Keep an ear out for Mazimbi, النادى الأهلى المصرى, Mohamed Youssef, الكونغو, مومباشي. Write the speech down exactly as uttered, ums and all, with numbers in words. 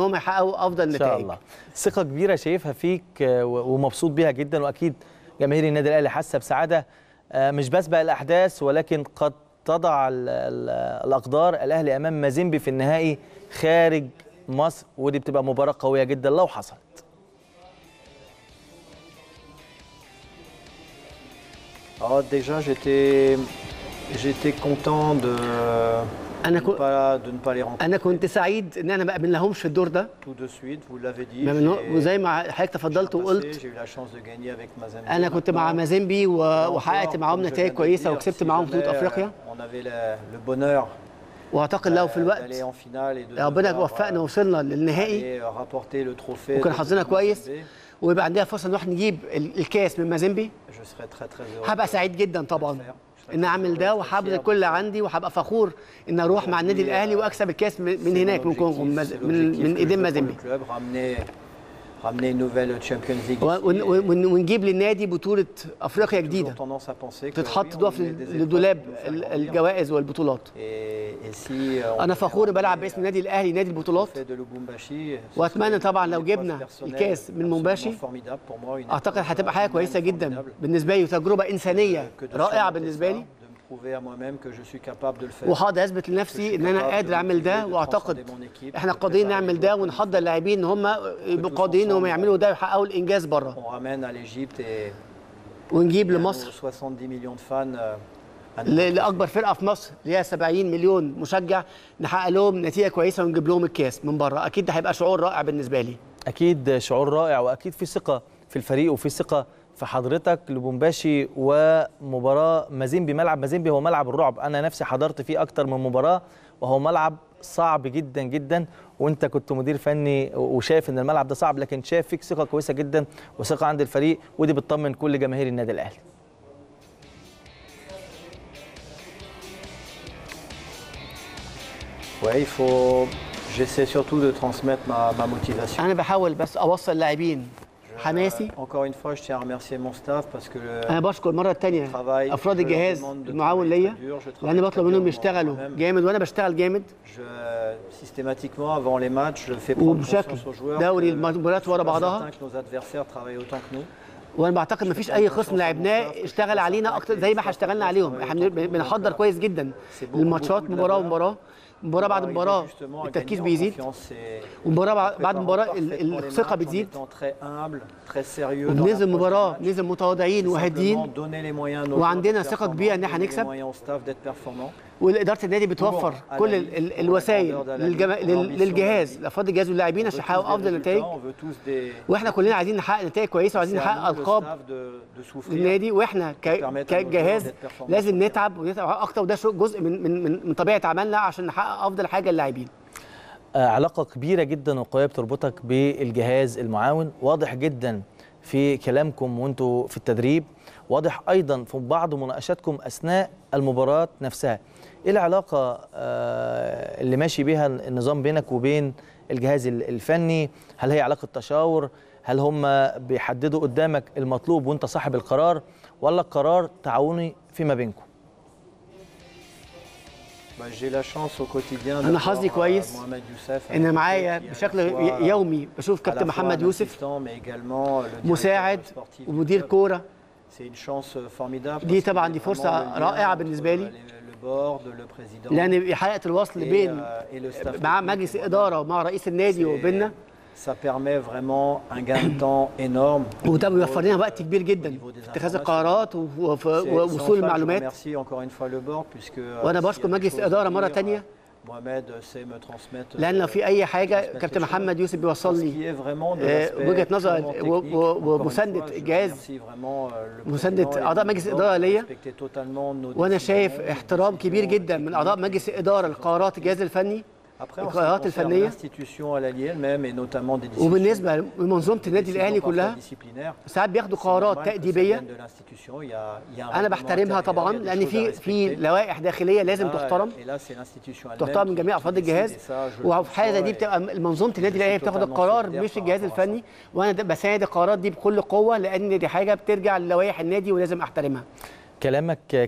انهم يحققوا افضل نتائج. ان شاء الله. ثقه كبيره شايفها فيك ومبسوط بيها جدا، واكيد جماهير النادي الاهلي حاسه بسعاده مش بس بقى الاحداث، ولكن قد تضع الاقدار الاهلي امام مازيمبي في النهائي خارج مصر، ودي بتبقى مباراه قويه جدا لو حصلت. اه ديجا جيتي جيتي كونتون دو أنا كنت أنا كنت سعيد إن أنا ما قابلناهمش في الدور ده. وزي ما حضرتك تفضلت وقلت أنا كنت مع مازيمبي وحققت معاهم نتائج كويسة وكسبت معاهم بطولة أفريقيا. وأعتقد لو في الوقت ربنا وفقنا ووصلنا للنهائي وكان حظنا كويس ويبقى عندنا فرصة نروح نجيب الكاس من مازيمبي، هبقى سعيد جدا طبعا ان اعمل ده، وهبذل كل عندي وهبقى فخور ان اروح مع النادي الاهلي واكسب الكاس من هناك من الكونغو من من ايدين مازيمبي، ونجيب للنادي بطوله افريقيا جديده تتحط ضف لدولاب الجوائز والبطولات. انا فخور بلعب باسم النادي الاهلي نادي البطولات، واتمنى طبعا لو جبنا الكاس من مومباشي اعتقد هتبقى حاجه كويسه جدا بالنسبه لي وتجربه انسانيه رائعه بالنسبه لي، وهقدر اثبت لنفسي ان انا قادر اعمل ده، واعتقد احنا قادرين نعمل ده ونحضر اللاعبين ان هم يبقوا قادرين ان هم يعملوا ده ويحققوا الانجاز بره، ونجيب لمصر لاكبر فرقه في مصر اللي هي سبعين مليون مشجع نحقق لهم نتيجه كويسه ونجيب لهم الكاس من بره، اكيد ده هيبقى شعور رائع بالنسبه لي. اكيد شعور رائع، واكيد في ثقه في الفريق وفي ثقه في حضرتك لبومباشي ومباراه مازيمبي. ملعب مازيمبي هو ملعب الرعب، انا نفسي حضرت فيه اكتر من مباراه وهو ملعب صعب جدا جدا، وانت كنت مدير فني وشايف ان الملعب ده صعب، لكن شايف فيك ثقه كويسه جدا وثقه عند الفريق، ودي بتطمن كل جماهير النادي الاهلي. انا بحاول بس اوصل اللاعبين حماسي. أنا بشكر مرة تانية أفراد الجهاز المعاون ليا، لأن بطلب منهم يشتغلوا جامد وأنا بشتغل جامد، وبشكل دوري المباريات ورا بعضها، وأنا بعتقد مفيش أي خصم لعبناه اشتغل علينا أكتر زي ما احنا اشتغلنا عليهم، احنا بنحضر كويس جدا الماتشات مباراة ومباراة، مباراة بعد مباراة التركيز بيزيد، ومباراة بعد مباراة الثقة بتزيد، وننزل مباراة ننزل متواضعين وهاديين وعندنا ثقة كبيرة إن احنا هنكسب، وإدارة النادي بتوفر كل الوسائل للجهاز لأفراد الجهاز واللاعبين عشان يحققوا أفضل نتائج، وإحنا كلنا عايزين نحقق نتائج كويسة وعايزين نحقق ألقاب للنادي، وإحنا كجهاز لازم نتعب ونتعب أكتر، وده جزء من من من طبيعة عملنا عشان نحقق افضل حاجه للاعبين. علاقه كبيره جدا وقويه بتربطك بالجهاز المعاون، واضح جدا في كلامكم وانتوا في التدريب، واضح ايضا في بعض مناقشاتكم اثناء المباراه نفسها. ايه العلاقه اللي ماشي بيها النظام بينك وبين الجهاز الفني؟ هل هي علاقه تشاور؟ هل هم بيحددوا قدامك المطلوب وانت صاحب القرار، ولا القرار تعاوني فيما بينكم؟ أنا حظي كويس إن معايا بشكل يومي بشوف كابتن محمد يوسف مساعد ومدير كورة، دي طبعا دي فرصة رائعة بالنسبة لي، لأن حلقة الوصل بين مع مجلس الإدارة ومع رئيس النادي وبيننا وده بيوفر لنا وقت كبير جدا في اتخاذ القرارات ووصول المعلومات، وانا بشكر مجلس الاداره مره ثانيه، لان لو في اي حاجه كابتن محمد يوسف بيوصل لي وجهه نظر ومسانده الجهاز مسانده اعضاء مجلس الاداره ليا، وانا شايف احترام كبير جدا من اعضاء مجلس الاداره لقرارات الجهاز الفني القرارات الفنيه، وبالنسبه لمنظومه النادي الاهلي كلها ساعات بياخدوا قرارات تاديبيه انا بحترمها طبعا، لان في في لوائح داخليه لازم تحترم تحترم من جميع افراد الجهاز، وفي حاله دي بتبقى منظومه النادي الاهلي بتاخد القرار مش الجهاز الفني، وانا بساعد القرارات دي بكل قوه لان دي حاجه بترجع للوائح النادي ولازم احترمها. كلامك